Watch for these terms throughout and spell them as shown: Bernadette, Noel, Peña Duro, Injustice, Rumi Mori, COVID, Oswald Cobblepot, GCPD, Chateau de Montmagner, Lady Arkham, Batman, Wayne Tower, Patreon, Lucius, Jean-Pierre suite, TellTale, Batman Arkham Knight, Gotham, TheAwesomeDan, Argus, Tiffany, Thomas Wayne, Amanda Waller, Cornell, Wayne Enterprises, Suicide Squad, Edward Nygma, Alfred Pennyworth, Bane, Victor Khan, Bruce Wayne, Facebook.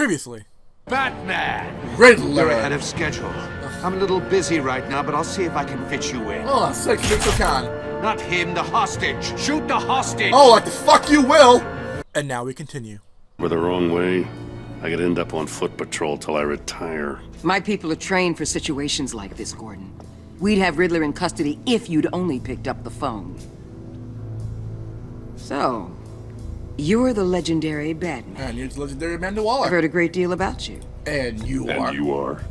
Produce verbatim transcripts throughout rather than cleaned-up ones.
Previously. Batman! Riddler! You're ahead of schedule. I'm a little busy right now, but I'll see if I can fit you in. Oh, sick, Victor Khan. Not him, the hostage. Shoot the hostage! Oh, like the fuck you will! And now we continue. We're the wrong way. I could end up on foot patrol till I retire. My people are trained for situations like this, Gordon. We'd have Riddler in custody if you'd only picked up the phone. So, you're the legendary Batman. And you're the legendary Amanda Waller. I've heard a great deal about you. And you and are. And you are.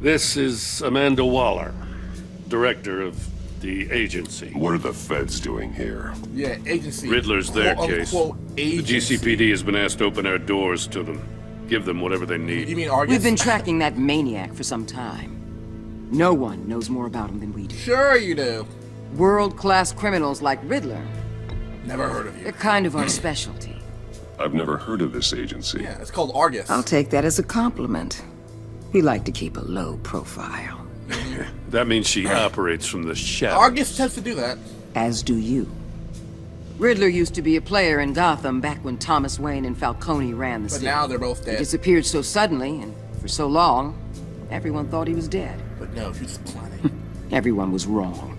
This is Amanda Waller, director of the agency. What are the feds doing here? Yeah, agency. Riddler's their quote, case. Unquote, agency. The G C P D has been asked to open our doors to them. Give them whatever they need. You mean Argus? We've been tracking that maniac for some time. No one knows more about him than we do. Sure you do. World-class criminals like Riddler. Never heard of you. They're kind of our specialty. I've never heard of this agency. Yeah, it's called Argus. I'll take that as a compliment. We like to keep a low profile. That means she operates from the shadows. Argus tends to do that. As do you. Riddler used to be a player in Gotham back when Thomas Wayne and Falcone ran the city. But now they're both dead. He disappeared so suddenly and for so long, everyone thought he was dead. But no, she's planning. Everyone was wrong.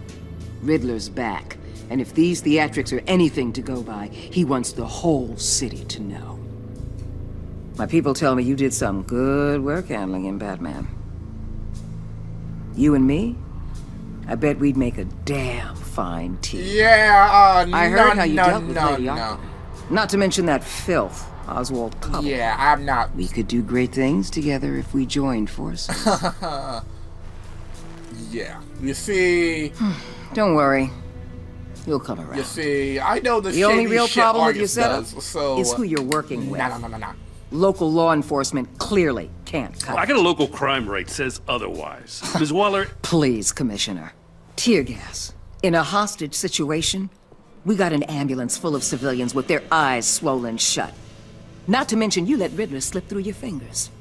Riddler's back, and if these theatrics are anything to go by, he wants the whole city to know. My people tell me you did some good work handling him, Batman. You and me? I bet we'd make a damn fine team. Yeah, uh, I heard no, how you no, dealt with no, Lady Arkham. No. Not to mention that filth, Oswald Cobblepot. Yeah, I'm not. We could do great things together if we joined forces. Yeah, you see. Don't worry, you'll come around. You see, I know the. The only real problem with your setup so, is who you're working with. No, no, no, no. Local law enforcement clearly can't cut. Well, I got a local crime rate says otherwise. Miz Waller. Please, Commissioner. Tear gas. In a hostage situation, we got an ambulance full of civilians with their eyes swollen shut. Not to mention you let Riddler slip through your fingers.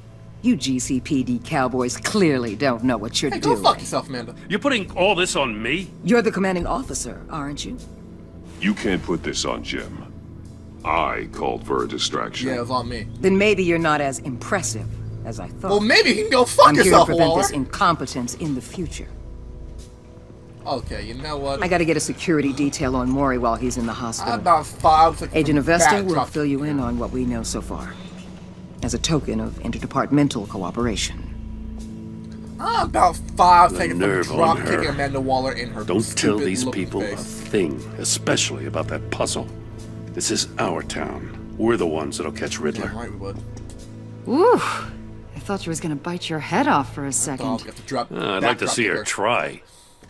You G C P D cowboys clearly don't know what you're hey, doing. Go fuck yourself, Amanda. You're putting all this on me? You're the commanding officer, aren't you? You can't put this on Jim. I called for a distraction. Yeah, it was on me. Then maybe you're not as impressive as I thought. Well, maybe you can go fuck I'm yourself, Waller. I'm here to prevent Waller. This incompetence in the future. Okay, you know what? I gotta get a security detail on Maury while he's in the hospital. About five seconds. Agent Avesta will fill you in on what we know so far. As a token of interdepartmental cooperation. I'm about five seconds from drop kicking Amanda Waller in her Don't tell these people face. a thing, especially about that puzzle. This is our town. We're the ones that'll catch Riddler. Yeah, right, we would. Ooh. I thought she was gonna bite your head off for a second. Uh, I'd like to see her try.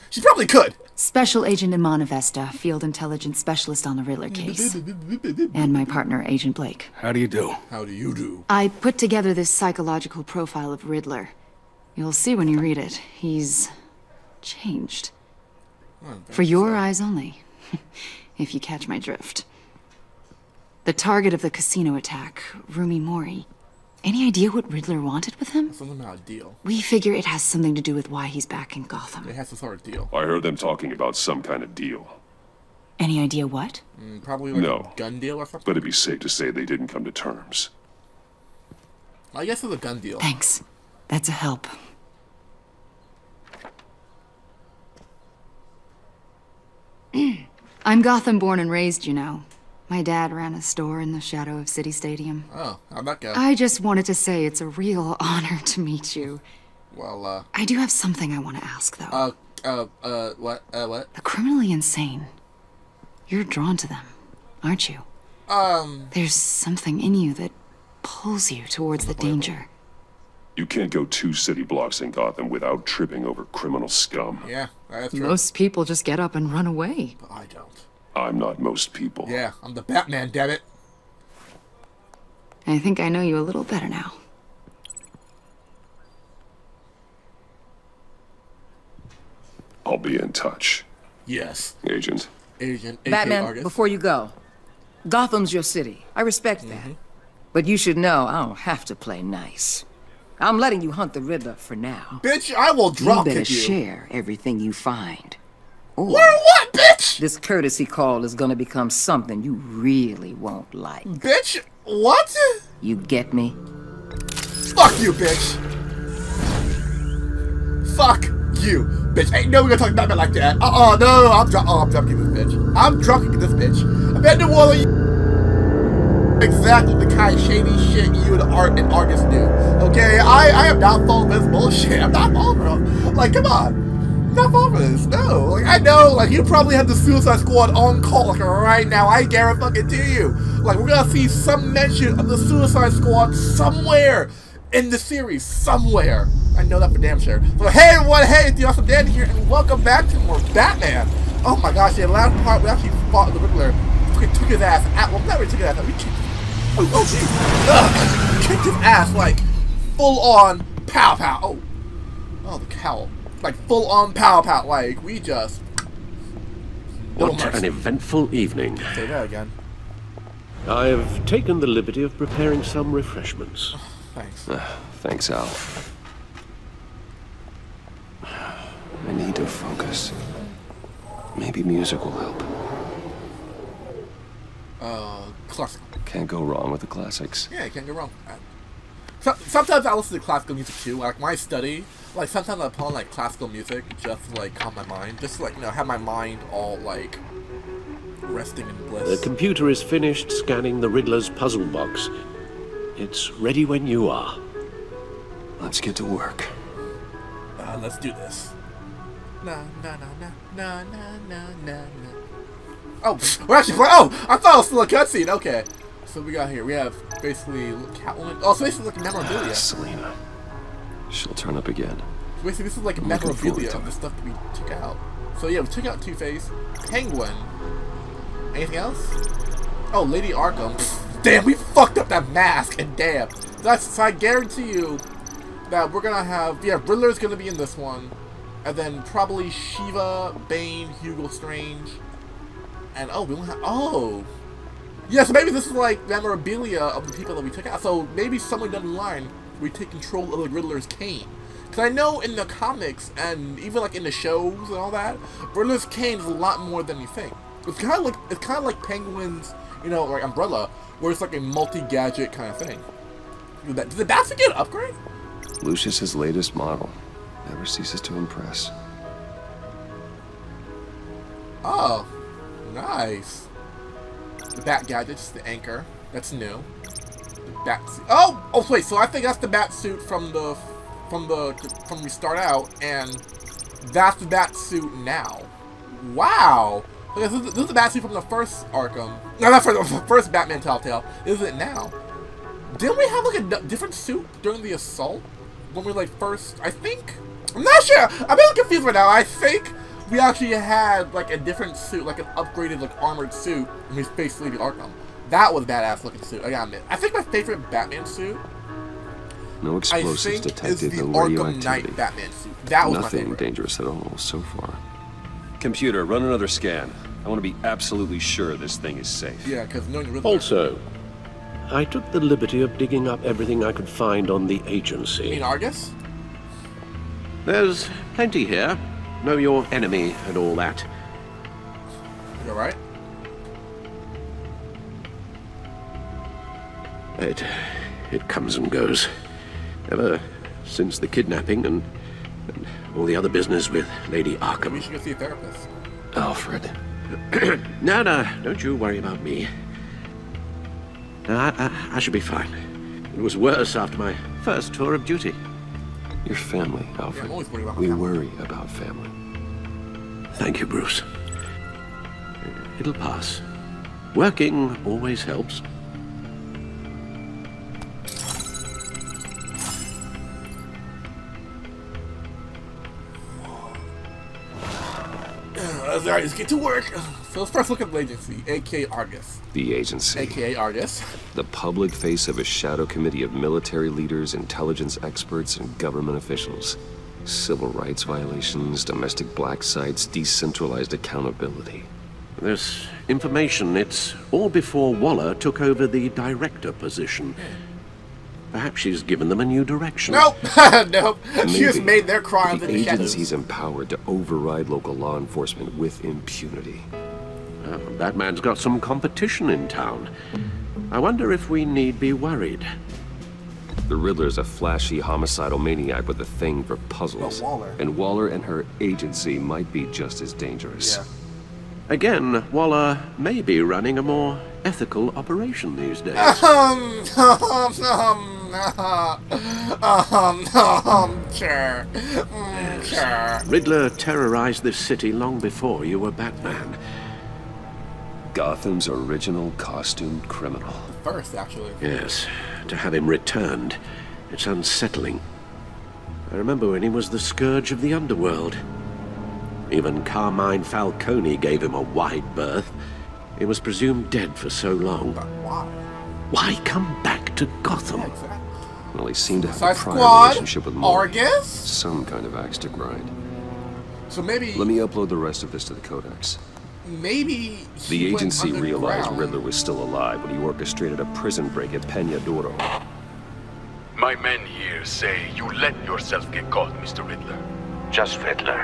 She probably could. Special Agent Amanda Waller, Field Intelligence Specialist on the Riddler case. And my partner, Agent Blake. How do you do? How do you do? I put together this psychological profile of Riddler. You'll see when you read it. He's changed. Well, for your sad. eyes only, if you catch my drift. The target of the casino attack, Rumi Mori. Any idea what Riddler wanted with him? Something about a deal. We figure it has something to do with why he's back in Gotham. It has some sort of deal. I heard them talking about some kind of deal. Any idea what? Mm, probably like no. a gun deal or something? But it'd be safe to say they didn't come to terms. I guess it's a gun deal. Thanks. That's a help. I'm Gotham-born and raised, you know. My dad ran a store in the shadow of City Stadium. Oh, how'd that go? I just wanted to say it's a real honor to meet you. Well, uh... I do have something I want to ask, though. Uh, uh, uh, what? Uh, what? The criminally insane. You're drawn to them, aren't you? Um... There's something in you that pulls you towards the danger. You can't go two city blocks in Gotham without tripping over criminal scum. Yeah, that's true. Most people just get up and run away. But I don't. I'm not most people. Yeah, I'm the Batman, damn it. I think I know you a little better now. I'll be in touch. Yes. Agent. Agent. Batman, before you go, Gotham's your city. I respect mm-hmm. that. But you should know I don't have to play nice. I'm letting you hunt the Riddler for now. Bitch, I will drop you. You better share everything you find. Or what, bitch? This courtesy call is gonna become something you really won't like. Bitch, What? You get me? Fuck you, bitch. Fuck you, bitch. Ain't no one gonna talk about me like that. Uh-uh, no, no, no, I'm drunk. Oh, I'm drunking this bitch. I'm drunking this bitch. Amanda Waller, you exactly the kind of shady shit you and Art and Argus do. Okay, I, I am not falling for this bullshit. I'm not falling for it. Like, come on. I'm not falling for this. No. Like, I know, like, you probably have the Suicide Squad on call, like, right now. I guarantee you. Like, we're gonna see some mention of the Suicide Squad somewhere in the series. Somewhere. I know that for damn sure. So hey everyone, hey, it's TheAwesomeDan here, and welcome back to more Batman. Oh my gosh, the last part we actually fought the Riddler. We took his ass out. Well, not really took his ass out. We kicked. Oh, oh jeez. Kicked his ass like full on pow pow. Oh, oh the cowl. Like full on pow pow. Like we just. What an eventful evening. Say that again. I've taken the liberty of preparing some refreshments. Oh, thanks. Uh, thanks, Al. I need to focus. Maybe music will help. Uh, classic. Can't go wrong with the classics. Yeah, can't go wrong. So, sometimes I listen to classical music too. Like when I study, like sometimes I put on like classical music just to, like calm my mind, just to, like you know have my mind all like resting in bliss. The computer is finished scanning the Riddler's puzzle box. It's ready when you are. Let's get to work. Uh, let's do this. Na na na na na na na na. Oh, we're actually playing. Oh, I thought it was still a cutscene. Okay, so we got here. We have basically Catwoman. Oh, so this is like memorabilia. Ah, Selena, she'll turn up again. So basically, this is like I'm memorabilia of the stuff that we took out. So yeah, we took out Two-Face, Penguin. Anything else? Oh, Lady Arkham. Damn, we fucked up that mask. And damn, that's. So I guarantee you that we're gonna have. Yeah, Riddler's gonna be in this one. And then probably Shiva, Bane, Hugo Strange, and oh, we don't have. Oh! Yeah, so maybe this is like memorabilia of the people that we took out. So maybe somewhere down the line, we take control of the Riddler's cane. Because I know in the comics and even like in the shows and all that, Riddler's cane is a lot more than you think. It's kind of like it's kind of like Penguin's, you know, like umbrella, where it's like a multi-gadget kind of thing. Did that, did the Batman get an upgrade? Lucius's latest model. Never ceases to impress. Oh, nice. The bat gadgets, the anchor. That's new. The bat suit. Oh, oh wait. So I think that's the bat suit from the, from the, from we start out, and that's the bat suit now. Wow. This is, this is the bat suit from the first Arkham. No, not from the first Batman Telltale. Is it now? Didn't we have like a different suit during the assault when we like first? I think. I'm not sure! I'm a little confused right now. I think we actually had, like, a different suit, like an upgraded, like, armored suit when we faced Lady Arkham. That was a badass-looking suit, I gotta admit. I think my favorite Batman suit, no explosives I think, detected is the no Arkham Knight Batman suit. That was Nothing my favorite. Nothing dangerous at all so far. Computer, run another scan. I want to be absolutely sure this thing is safe. Yeah, because knowing Riddler. Also, I took the liberty of digging up everything I could find on the agency. You mean Argus? There's plenty here. Know your enemy and all that. You alright? It... it comes and goes. Ever since the kidnapping and, and all the other business with Lady Arkham. You should go see a therapist. Alfred. No, no, don't you worry about me. No, I, I, I should be fine. It was worse after my first tour of duty. Your family, Alfred. Yeah, we worry about family. Thank you, Bruce. It'll pass. Working always helps. Alright, let's get to work. So let's first look at the agency, A K A Argus. The agency. A K A Argus. The public face of a shadow committee of military leaders, intelligence experts, and government officials. Civil rights violations, domestic black sites, decentralized accountability. This information, it's all before Waller took over the director position. Perhaps she's given them a new direction. Nope, nope. Maybe she has made their crimes in the shadows. The agency's empowered to override local law enforcement with impunity. Well, Batman's got some competition in town. I wonder if we need be worried. The Riddler's a flashy, homicidal maniac with a thing for puzzles. Waller. And Waller and her agency might be just as dangerous. Yeah. Again, Waller may be running a more ethical operation these days. Um, um, um, um, um, sure. Mm, yes. Sure. Riddler terrorized this city long before you were Batman. Gotham's original costumed criminal. The first, actually. Yes. To have him returned. It's unsettling. I remember when he was the scourge of the underworld. Even Carmine Falcone gave him a wide berth. He was presumed dead for so long. But why? Why come back to Gotham? Yeah, exactly. Well, he seemed to have Suicide a prior Squad, relationship with more, Argus? Some kind of axe to grind. So maybe... Let me upload the rest of this to the Codex. Maybe the agency realized Riddler was still alive when he orchestrated a prison break at Peña Duro. My men here say you let yourself get caught, Mister Riddler. Just Riddler.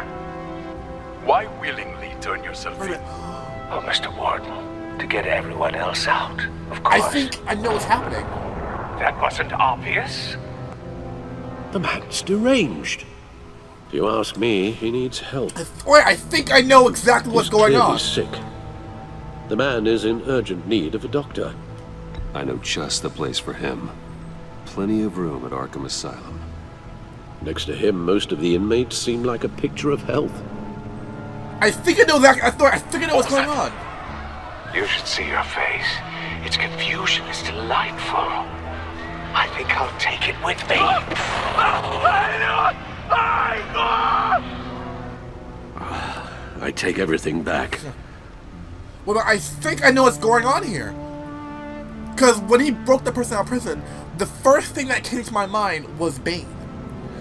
Why willingly turn yourself in? Oh, Mister Warden, to get everyone else out, of course. I think I know what's happening. That wasn't obvious. The man's deranged. If you ask me, he needs help. Wait, I think I know exactly what's going on. He's sick. The man is in urgent need of a doctor. I know just the place for him. Plenty of room at Arkham Asylum. Next to him, most of the inmates seem like a picture of health. I think I know that. I thought I think I know what's going on. You should see your face. Its confusion is delightful. I think I'll take it with me. I take everything back. Well, I think I know what's going on here. Because when he broke the person out of prison, the first thing that came to my mind was Bane.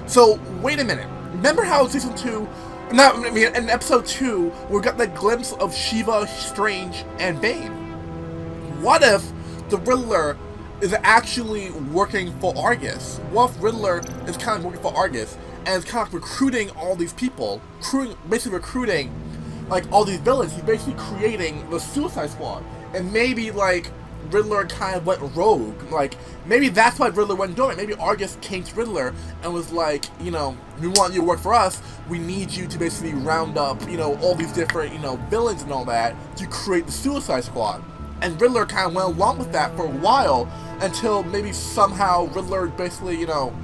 So, wait a minute. Remember how season two, not, I mean, in episode two, we got that glimpse of Shiva, Strange, and Bane? What if the Riddler is actually working for Argus? What if Riddler is kind of working for Argus? And is kind of recruiting all these people, recruiting, basically recruiting, like, all these villains. He's basically creating the Suicide Squad. And maybe, like, Riddler kind of went rogue. Like, maybe that's why Riddler went dormant. Maybe Argus came to Riddler and was like, you know, we want you to work for us. We need you to basically round up, you know, all these different, you know, villains and all that to create the Suicide Squad. And Riddler kind of went along with that for a while until maybe somehow Riddler basically, you know,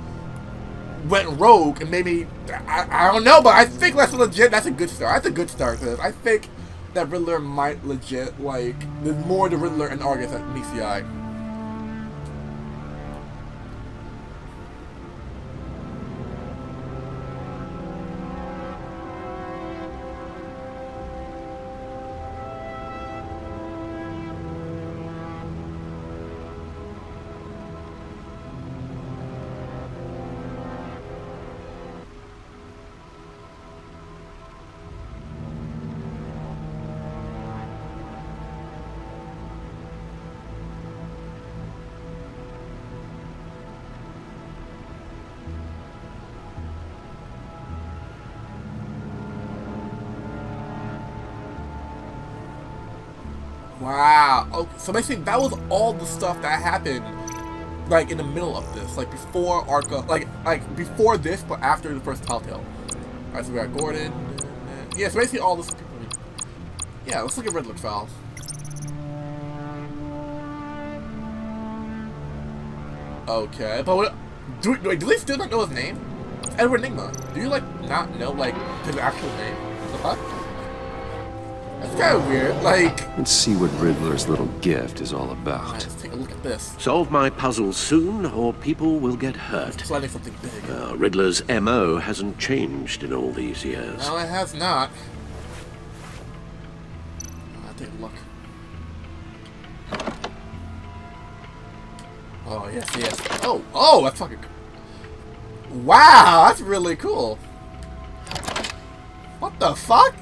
went rogue, and maybe I, I don't know, but I think that's a legit. That's a good start. That's a good start to this. I think that Riddler might legit like there's more to Riddler and Argus at meets the eye. Wow, okay, so basically that was all the stuff that happened, like, in the middle of this, like, before Arkham, like, like, before this, but after the first Telltale. Alright, so we got Gordon, yeah, so basically all this, yeah, let's look at Riddler files. Okay, but what, do, do, do they still not know his name? It's Edward Nygma. Do you, like, not know, like, his actual name? What the fuck? That's kind of weird, like... Let's see what Riddler's little gift is all about. All right, let's take a look at this. Solve my puzzle soon, or people will get hurt. It's like something big. Uh, Riddler's M O hasn't changed in all these years. No, it has not. I'll take a look. Oh, yes, yes. Oh, oh, that's fucking... Wow, that's really cool. What the fuck?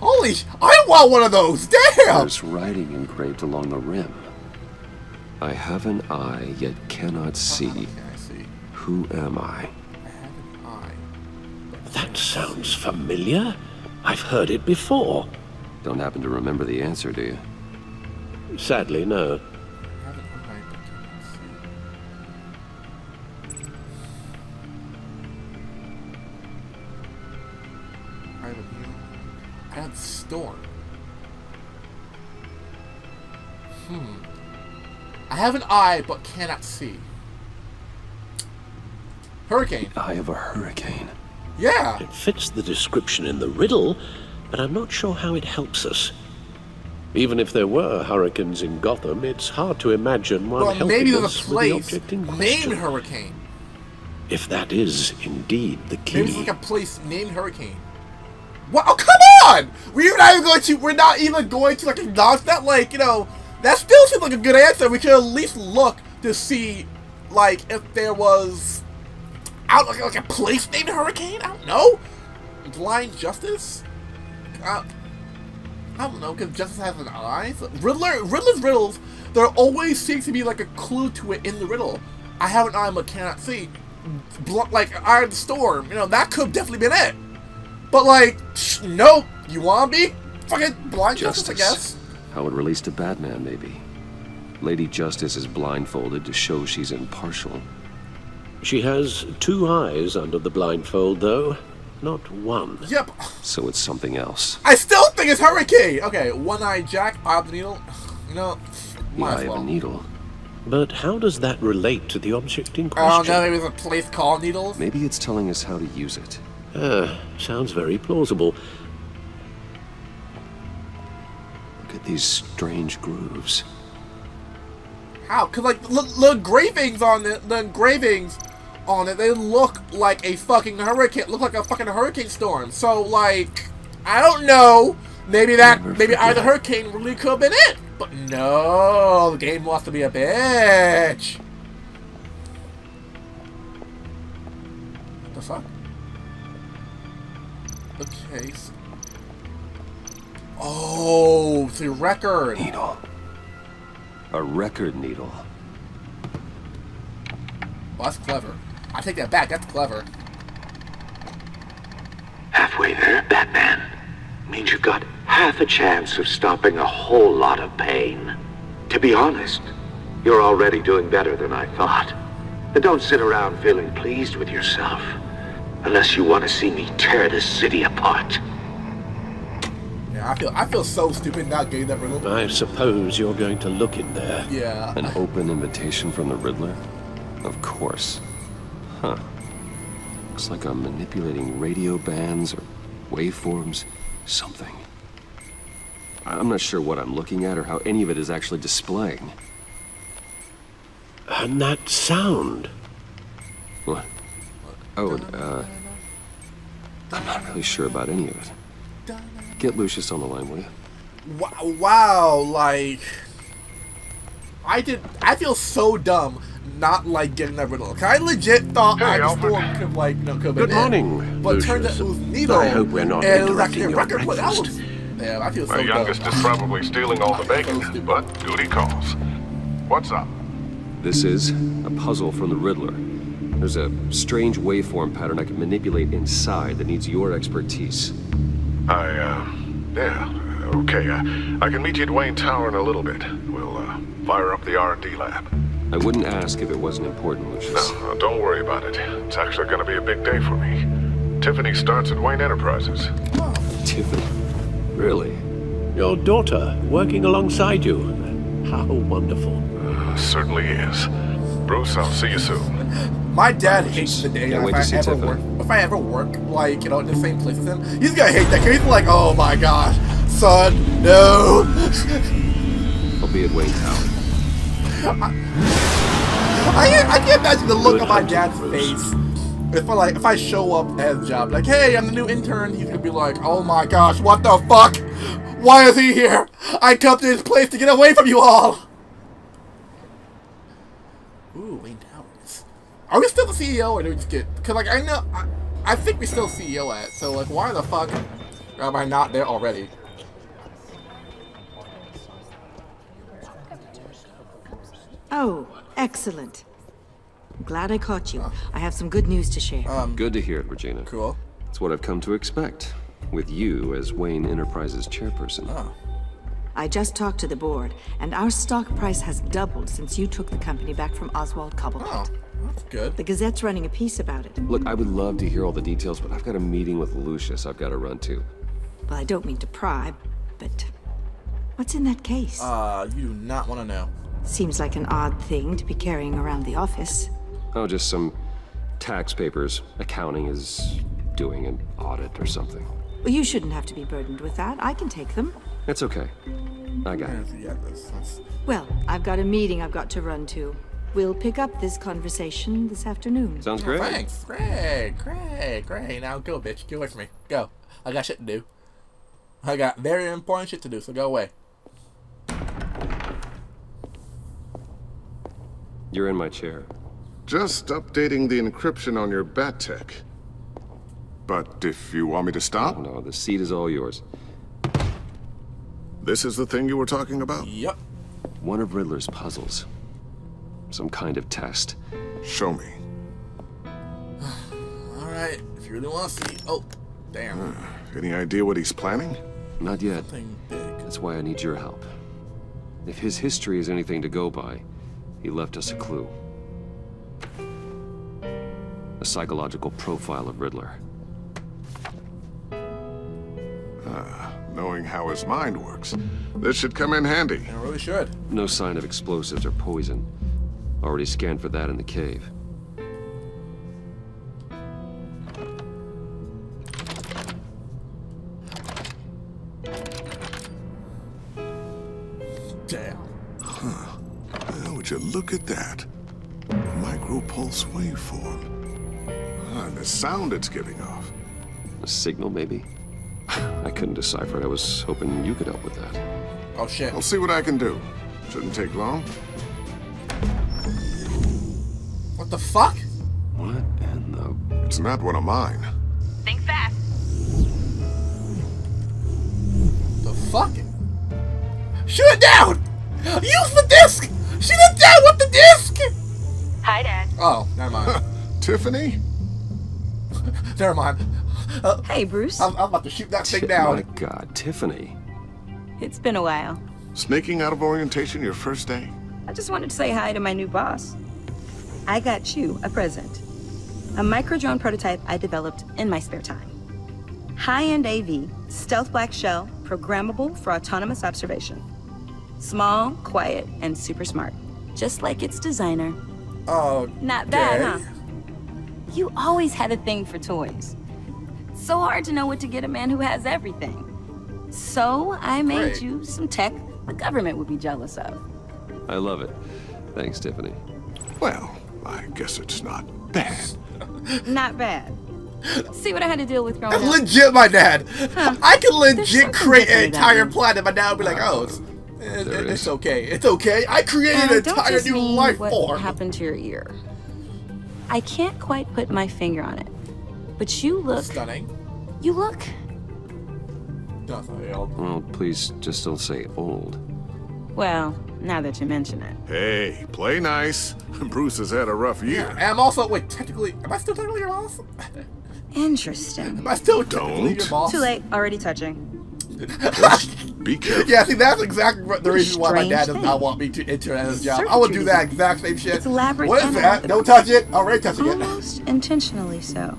Holy sh- I want one of those! Damn! There's writing engraved along the rim. I have an eye, yet cannot see. Okay, I see. Who am I? I have an eye. That sounds familiar. I've heard it before. Don't happen to remember the answer, do you? Sadly, no. Storm. Hmm. I have an eye but cannot see. Hurricane. The eye of a hurricane. Yeah. It fits the description in the riddle, but I'm not sure how it helps us. Even if there were hurricanes in Gotham, it's hard to imagine one well, helping us with the object in question. Maybe there's a place named Hurricane. If that is indeed the key. Maybe it's like a place named Hurricane. What? Oh, come on! We're not even going to. We're not even going to like acknowledge that. Like, you know, that still seems like a good answer. We could at least look to see, like, if there was out like, like a place named Hurricane. I don't know. Blind Justice. Uh, I don't know, because Justice has an eye. So Riddler, Riddler's riddles. There always seems to be like a clue to it in the riddle. I have an eye but cannot see. Bl like Eye of the Storm. You know, that could have definitely been it. But like, shh, nope. You wanna be fucking Blind Justice, Justice, I guess. How it relates to Batman, maybe. Lady Justice is blindfolded to show she's impartial. She has two eyes under the blindfold, though, not one. Yep. So it's something else. I still think it's Hurricane. Okay, one-eyed Jack, eye of the needle. You know, might as well. Eye of a needle. But how does that relate to the object in question? I don't know. Maybe it's a place called Needles. Maybe it's telling us how to use it. Uh, sounds very plausible. Look at these strange grooves. How? Cause like the engravings on it, the engravings on it, they look like a fucking hurricane. Look like a fucking hurricane storm. So like, I don't know. Maybe that, Never maybe either hurricane really could have been it. But no, the game wants to be a bitch. What the fuck? Okay. Oh, the record needle. A record needle. Well, that's clever. I take that back. That's clever. Halfway there, Batman. Means you've got half a chance of stopping a whole lot of pain. To be honest, you're already doing better than I thought. But don't sit around feeling pleased with yourself. Unless you want to see me tear this city apart. Yeah, I feel I feel so stupid not getting that riddle. I suppose you're going to look in there. Yeah. An open invitation from the Riddler? Of course. Huh. Looks like I'm manipulating radio bands or waveforms. Something. I'm not sure what I'm looking at or how any of it is actually displaying. And that sound. What? Oh, uh, I'm not really sure about any of it. Get Lucius on the line, will you? Wow, wow, like, I did, I feel so dumb not, like, getting that riddle. I legit thought hey, I just could have, like, no, could have been Good morning, in, but Lucius. Turned out it was needle, I hope we're not and it was actually a record, but that was, yeah, I feel so My dumb. My youngest is probably stealing all the bacon, so but duty calls. What's up? This is a puzzle from the Riddler. There's a strange waveform pattern I can manipulate inside that needs your expertise. I, uh, yeah, okay. I, I can meet you at Wayne Tower in a little bit. We'll, uh, fire up the R and D lab. I wouldn't ask if it wasn't important, Lucius. No, no, don't worry about it. It's actually going to be a big day for me. Tiffany starts at Wayne Enterprises. Oh, Tiffany? Really? Your daughter, working alongside you. How wonderful. Uh, certainly is. Bruce, I'll see you soon. My dad hates the day yeah, if, I ever work, if I ever work, like, you know, in the same place as him. He's gonna hate that, because he's like, oh my gosh, son, no. I'll be at Wayne Tower. I, I, I can't imagine the look on my dad's face if I, like, if I show up at his job, like, hey, I'm the new intern. He's gonna be like, oh my gosh, what the fuck? Why is he here? I come to this place to get away from you all. Ooh, Wayne Tower. Are we still the C E O or do we just get... Because, like, I know... I, I think we still C E O at, so, like, why the fuck am I not there already? Oh, excellent. I'm glad I caught you. Uh, I have some good news to share. Um, good to hear it, Regina. Cool. It's what I've come to expect, with you as Wayne Enterprises chairperson. Oh. I just talked to the board, and our stock price has doubled since you took the company back from Oswald Cobblepot. Oh. That's good. The Gazette's running a piece about it. Look, I would love to hear all the details, but I've got a meeting with Lucius I've got to run to. Well, I don't mean to pry, but what's in that case? Uh, you do not want to know. Seems like an odd thing to be carrying around the office. Oh, just some tax papers. Accounting is doing an audit or something. Well, you shouldn't have to be burdened with that. I can take them. That's okay. I got it. Yeah, that's, that's... Well, I've got a meeting I've got to run to. We'll pick up this conversation this afternoon. Sounds great. Oh, thanks. Great, great, great. Now go, bitch. Get away from me. Go. I got shit to do. I got very important shit to do, so go away. You're in my chair. Just updating the encryption on your bat tech. But if you want me to stop? No, no, the seat is all yours. This is the thing you were talking about? Yep. One of Riddler's puzzles. Some kind of test. Show me. Alright, if you really want to see. Oh, damn. Uh, any idea what he's planning? Not yet. Something big. That's why I need your help. If his history is anything to go by, he left us a clue. A psychological profile of Riddler. Ah, knowing how his mind works. This should come in handy. It really should. No sign of explosives or poison. Already scanned for that in the cave. Damn. Huh. Now would you look at that? A micropulse waveform. Ah, and the sound it's giving off. A signal, maybe? I couldn't decipher it. I was hoping you could help with that. Oh, shit. I'll see what I can do. Shouldn't take long. What the fuck? What in the... It's not one of mine. Think fast. The fuck? Shoot it down! Use the disc! Shoot it down with the disc! Hi, Dad. Oh, never mind. Tiffany? Never mind. Uh, hey, Bruce. I'm, I'm about to shoot that T thing down. My God, Tiffany. It's been a while. Sneaking out of orientation your first day? I just wanted to say hi to my new boss. I got you a present. A microdrone prototype I developed in my spare time. High-end A V, stealth black shell, programmable for autonomous observation. Small, quiet, and super smart. Just like its designer. Oh, not bad, huh? You always had a thing for toys. It's so hard to know what to get a man who has everything. So I made Great. you some tech the government would be jealous of. I love it. Thanks, Tiffany. Well... I guess it's not bad. Not bad. See what I had to deal with growing up. That's legit my dad. Huh. I can legit create an entire planet. My dad would be like, oh, it's, it, it, it's okay. It's okay. I created and an entire new life what form. What happened to your ear? I can't quite put my finger on it. But you look... Stunning. You look... Well, please just don't say old. Well... Now that you mention it. Hey, play nice. Bruce has had a rough year. Yeah, and I'm also, wait, technically, am I still technically your boss? Interesting. Am I still technically your boss? Too late, already touching. Just be careful. Yeah, see, that's exactly the reason why my dad does not want me to enter at his job. I would do that exact same shit. It's elaborate. What is that? Don't touch it. Already touching it. Almost intentionally so.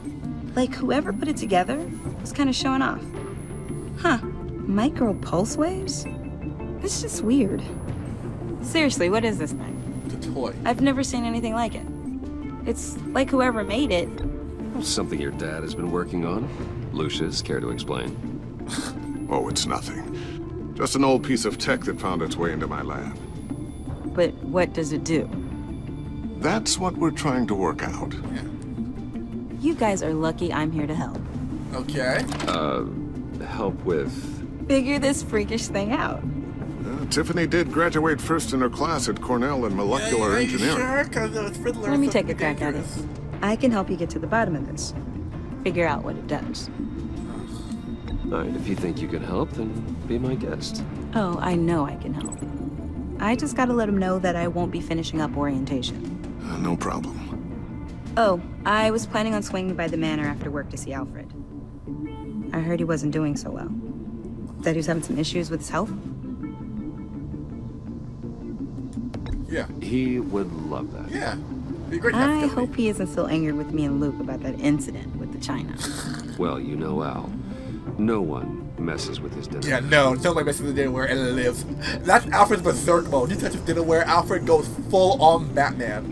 Like, whoever put it together was kind of showing off. Huh. Micro pulse waves? It's just weird. Seriously, what is this thing? It's a toy. I've never seen anything like it. It's like whoever made it. Something your dad has been working on. Lucius, care to explain? Oh, it's nothing. Just an old piece of tech that found its way into my lab. But what does it do? That's what we're trying to work out. Yeah. You guys are lucky I'm here to help. Okay. Uh, help with? Figure this freakish thing out. Uh, Tiffany did graduate first in her class at Cornell in molecular yeah, yeah, engineering. Sure? Riddler, Let me take a crack at it. I can help you get to the bottom of this. Figure out what it does. All right, if you think you can help, then be my guest. Oh, I know I can help. I just gotta let him know that I won't be finishing up orientation. Uh, no problem. Oh, I was planning on swinging by the manor after work to see Alfred. I heard he wasn't doing so well. That he was having some issues with his health? Yeah. He would love that. Yeah. It'd be great to have I company. hope he isn't still angry with me and Luke about that incident with the China. Well, you know Al. No one messes with his dinnerware. Yeah, no, nobody messes with the dinnerware and lives. That's Alfred's berserk mode. He touches dinnerware, Alfred goes full on Batman.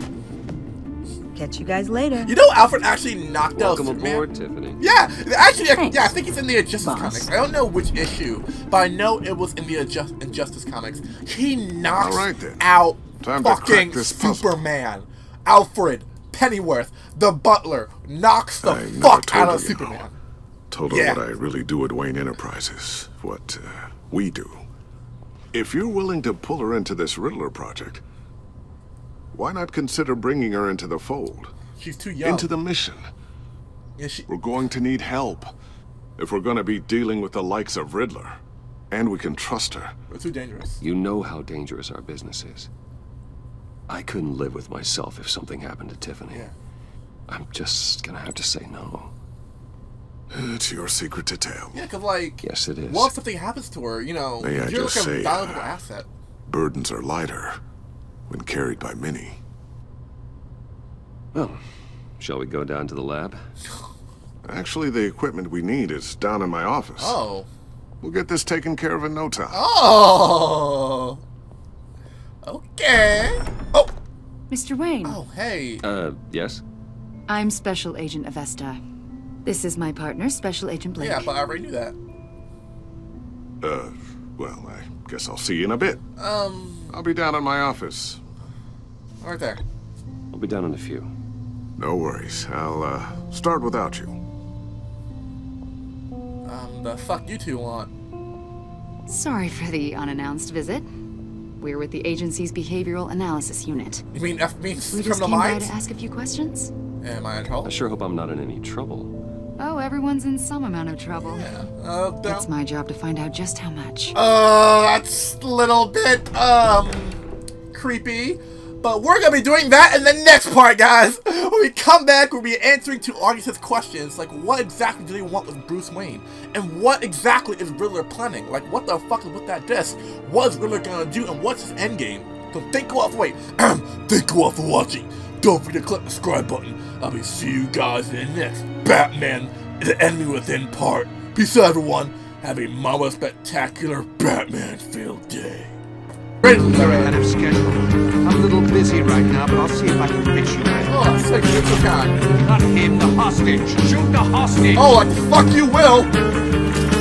Catch you guys later. You know, Alfred actually knocked out Superman. Welcome aboard, Tiffany. Yeah, actually, I, yeah, I think it's in the Injustice Boss. comics. I don't know which issue, but I know it was in the Adjust, Injustice comics. He knocks right, out Time fucking Superman. Puzzle. Alfred, Pennyworth, the butler, knocks the I fuck out of Superman. How. Told her yeah. what I really do at Wayne Enterprises, what uh, we do. If you're willing to pull her into this Riddler project, why not consider bringing her into the fold? She's too young. Into the mission. Yeah, she... We're going to need help if we're going to be dealing with the likes of Riddler. And we can trust her. We're too dangerous. You know how dangerous our business is. I couldn't live with myself if something happened to Tiffany. Yeah. I'm just going to have to say no. It's your secret to tell. Yeah, because, like... Yes, it is. Well, if something happens to her, you know... May I just say, valuable uh, asset. Burdens are lighter when carried by many. Well, shall we go down to the lab? Actually, the equipment we need is down in my office. Oh. We'll get this taken care of in no time. Oh. Okay. Oh. Mister Wayne. Oh, hey. Uh, yes? I'm Special Agent Avesta. This is my partner, Special Agent Blake. Yeah, but I already knew that. Uh, well, I guess I'll see you in a bit. Um... I'll be down in my office. Right there. I'll be down in a few. No worries. I'll uh, start without you. Um, the fuck you two want? Sorry for the unannounced visit. We're with the agency's behavioral analysis unit. You mean F means we just came by to ask a few questions? Am I in trouble? I sure hope I'm not in any trouble. Oh, everyone's in some amount of trouble. Yeah. Uh, that... It's my job to find out just how much. Uh, that's a little bit, um, creepy. But we're going to be doing that in the next part, guys. When we come back, we'll be answering to Argus's questions. Like, what exactly do they want with Bruce Wayne? And what exactly is Riddler planning? Like, what the fuck is with that desk? What is Riddler going to do? And what's his endgame? So thank you all for wait. Thank you all for watching. Don't forget to click the subscribe button. I'll be see you guys in the next Batman, The Enemy Within part. Peace out, everyone. Have a mama spectacular Batman-filled day. Riddler ahead of schedule. I'm a little busy right now, but I'll see if I can fix you guys. Oh, sick, shoot the guy. Not him, the hostage. Shoot the hostage. Oh, like fuck you will.